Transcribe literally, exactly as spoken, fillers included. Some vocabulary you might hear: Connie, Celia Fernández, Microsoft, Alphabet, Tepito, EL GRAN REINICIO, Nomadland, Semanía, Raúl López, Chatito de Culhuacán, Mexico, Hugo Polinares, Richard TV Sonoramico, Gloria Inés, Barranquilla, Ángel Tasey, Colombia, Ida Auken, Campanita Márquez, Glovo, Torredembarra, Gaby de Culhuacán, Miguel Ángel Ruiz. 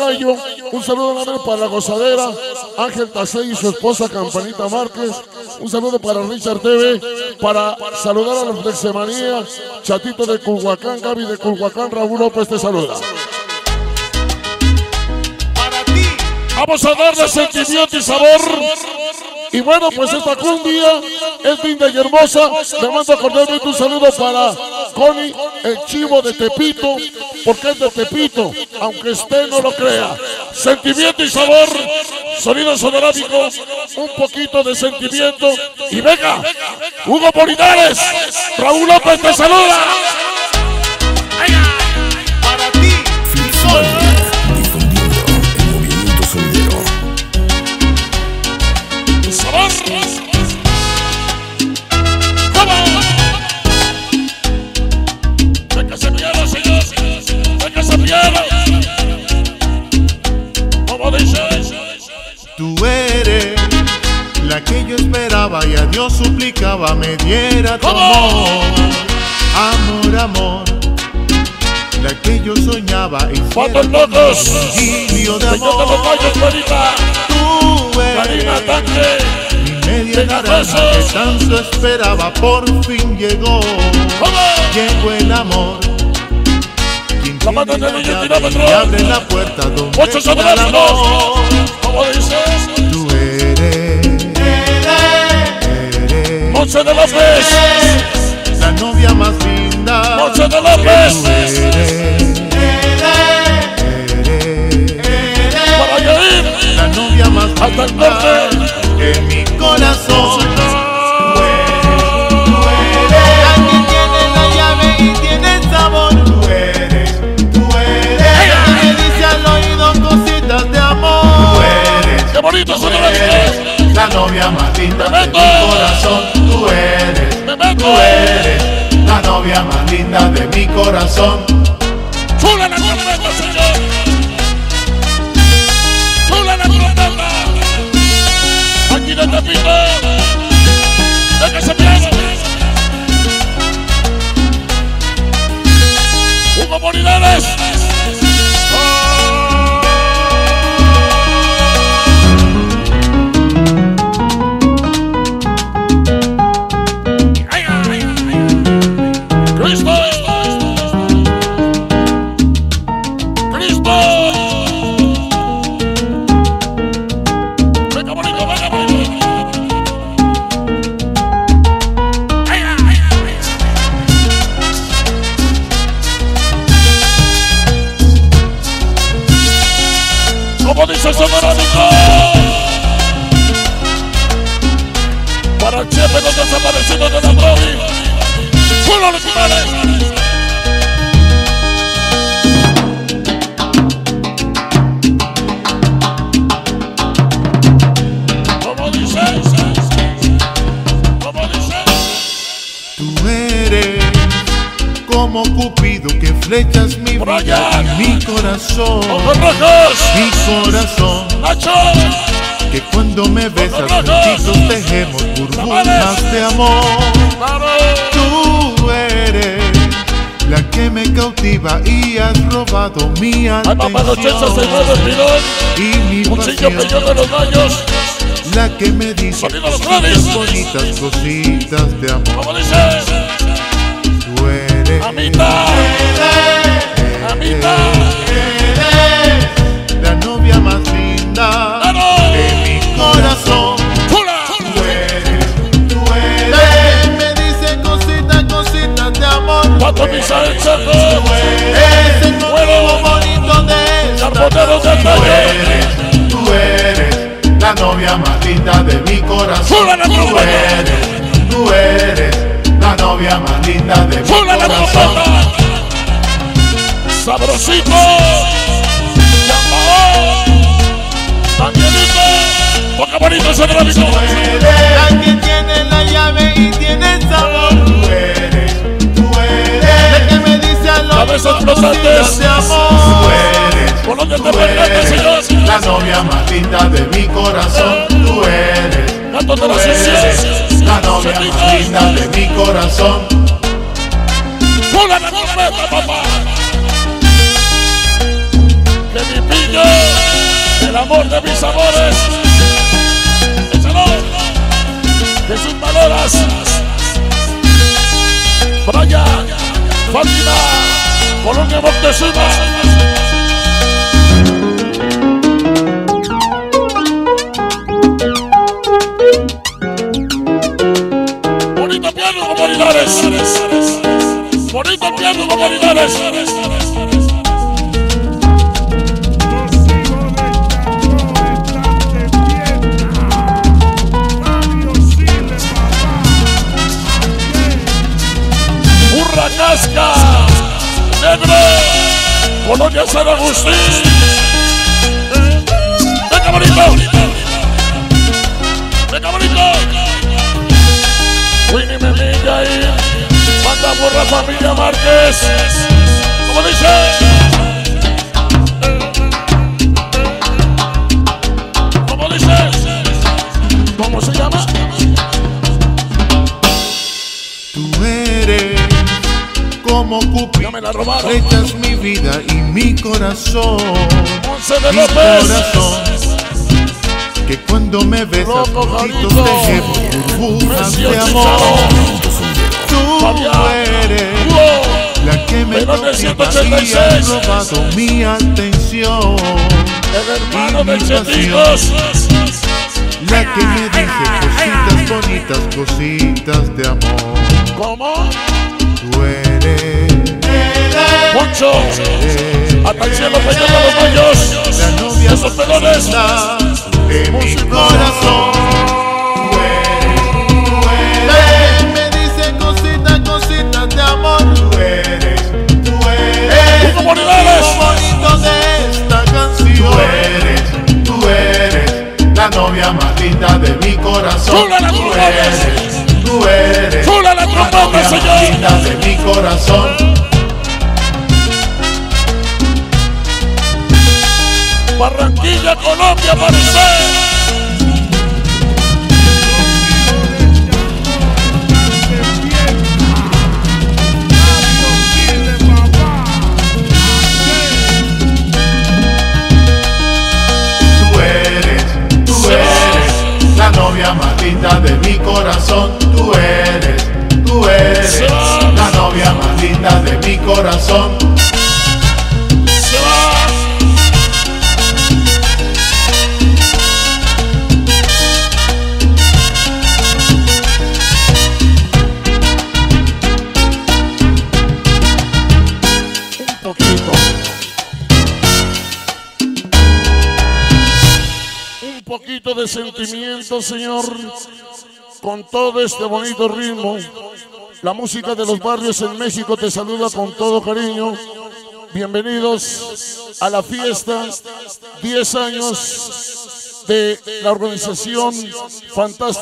Tocayo. Un saludo para la gozadera, Ángel Tasey y su esposa Campanita Márquez. Un saludo para Richard T V, para saludar a los de Semanía, Chatito de Culhuacán, Gaby de Culhuacán, Raúl López te saluda. Vamos a darle sentimiento y sabor. Y bueno, pues esta cumbia es linda y hermosa. Le mando cordialmente un saludo para Connie, el chivo de Tepito, porque es de Tepito, aunque usted no lo crea. Sentimiento y sabor, sonido sonorámico, un poquito de sentimiento. Y venga, Hugo Polinares, Raúl López te saluda. Para ti, soy. Tú eres la que yo esperaba y a Dios suplicaba me diera tu amor, amor, amor, la que yo soñaba y cuando locos indio de amor. Tú eres mi media naranja que tanto esperaba, por fin llegó, llegó el amor. La mano en el kilómetro y abre la puerta donde ocho sobre el amor. Como dices, tú eres, eres, eres Monse de López, la novia más linda. Monse de López, tú eres, eres, eres, para Yair, la novia más hasta linda el norte que mi corazón. Tú eres, tú eres la que tiene la llave y tiene el sabor. Tú eres, de amor, tú eres, qué bonito, tú eres la novia más linda de mi corazón. Tú eres, tú eres la novia más linda de mi corazón. Chula la trompeta, señor. Chula la trompeta. Aquí no te pido. De que se pierde. Hugo Polinares. Para el jefe los desaparecidos de la Brody, ¡fueron los finales! Como dices, como dices, tú eres como Cupido que flechas mi vida, mi corazón, mi corazón, que cuando me besas juntitos tejemos burbujas de amor. Tú eres la que me cautiva y has robado mi atención y mi pasión, la que me dice cositas bonitas, cositas de amor. Tú eres, eres, eres la novia más linda de mi corazón. Tú eres, tú eres, me dice cositas, cositas de amor. Tú eres, el motivo bonito de esta noche. Tú eres, tú eres la novia más linda de mi corazón. Tú eres, tú eres la novia más linda de mi corazón. Sabrosito, boca bonita, sonorámico. Tú eres la que tiene la llave y tiene el sabor. Tú eres, tú eres la que me dice a los cabezas flotantes de amor. Tú eres, tú eres la novia más linda de mi corazón. Tú eres, tú eres la novia más linda de mi corazón. ¡Fula la trompeta, papá! ¡Que mi pillo! amor de mis amores. Échalo. De sus maloras. Vaya, Fátima, Colombia Montezuma. Bonito piano, Hugo Polinares. Burra Nazca, Negro, Colonia San Agustín. Venga bonito, venga bonito. Winnie me milla ahí, manda burra familia Márquez. ¿Cómo dice? ¿Cómo dice? ¿Cómo se llama? Tú eres como Cupido, flechas mi vida y mi corazón. Mi corazón. Que cuando me besas, tus dejo burbujas de amor. Tú eres la que me toca y has robado mi atención. El hermano de Chetitos, la que me dice cositas bonitas, cositas de amor. ¿Cómo? Tú eres mucho hasta el cielo que lleva los mayos, la novia esos pelones de mi corazón. Tú eres, tú eres, me dice cositas, cositas de amor. Tú eres, tú eres, lo bonito de esta canción. Tú eres, tú eres, la novia más linda de mi corazón. Tú eres, tú eres, la novia más linda de mi corazón. Barranquilla, Colombia, Marcelo. Tú eres, tú eres la novia más linda de mi corazón. Tú eres, tú eres la novia más linda de mi corazón. De sentimiento, señor, con todo este bonito ritmo. La música de los barrios en México te saluda con todo cariño. Bienvenidos a la fiesta, diez años de la organización fantástica.